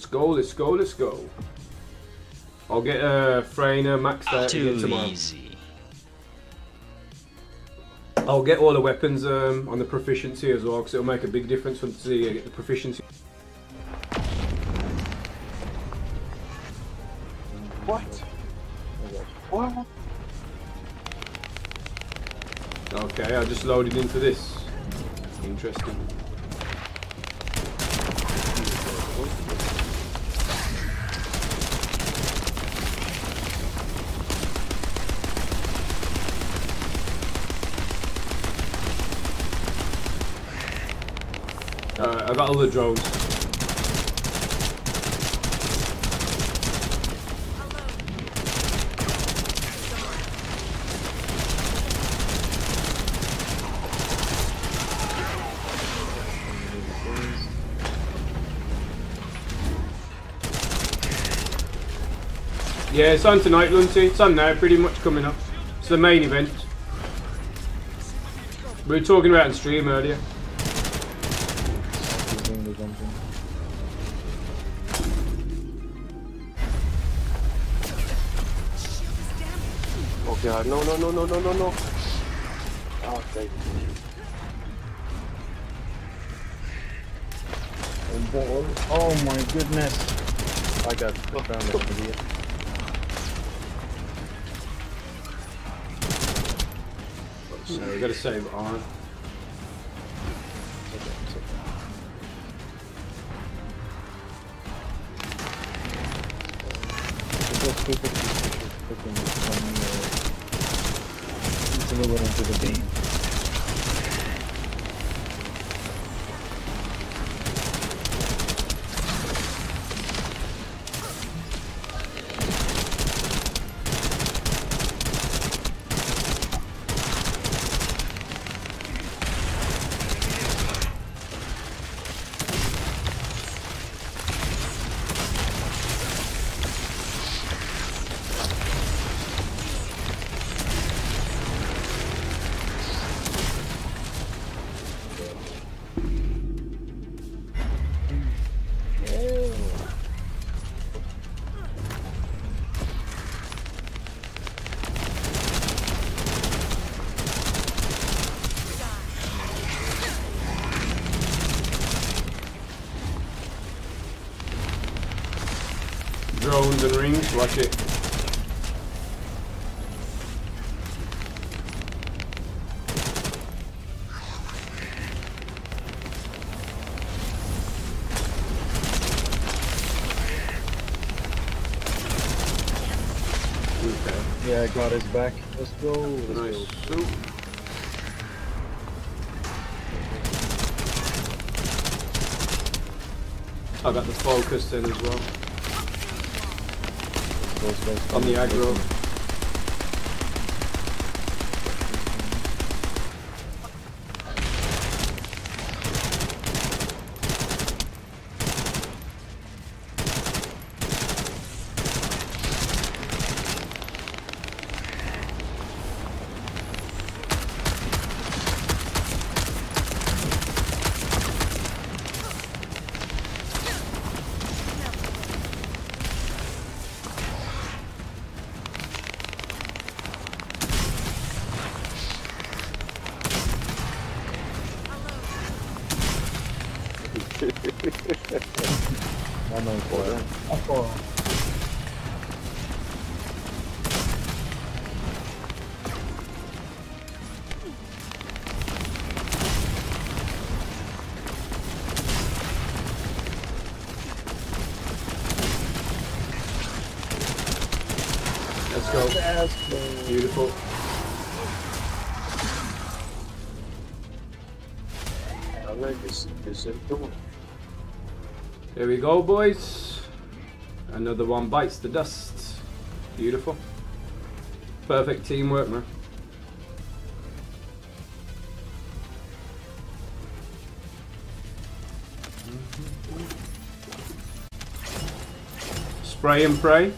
Let's go, let's go, let's go. I'll get Freyna maxed out again tomorrow. Easy. I'll get all the weapons on the proficiency as well, because it'll make a big difference for the get the proficiency. What? What? Okay, I just loaded into this. Interesting. I got all the drones. Yeah, it's on tonight, Lunty. It's on now, pretty much coming up. It's the main event. We were talking about it on stream earlier. Oh god, no, no, no, no, no, no, no. Oh, thank you. Oh my goodness. I got put down there for you. So we gotta save on. It's a little bit into the game. Drones and rings, watch it. Okay. Yeah, I got his back. Let's go. Nice. I got the focus in as well. On the aggro. I'm on fire. I'm fire. Let's go. Beautiful. I like this door. There we go, boys. Another one bites the dust. Beautiful. Perfect teamwork, man. Spray and pray.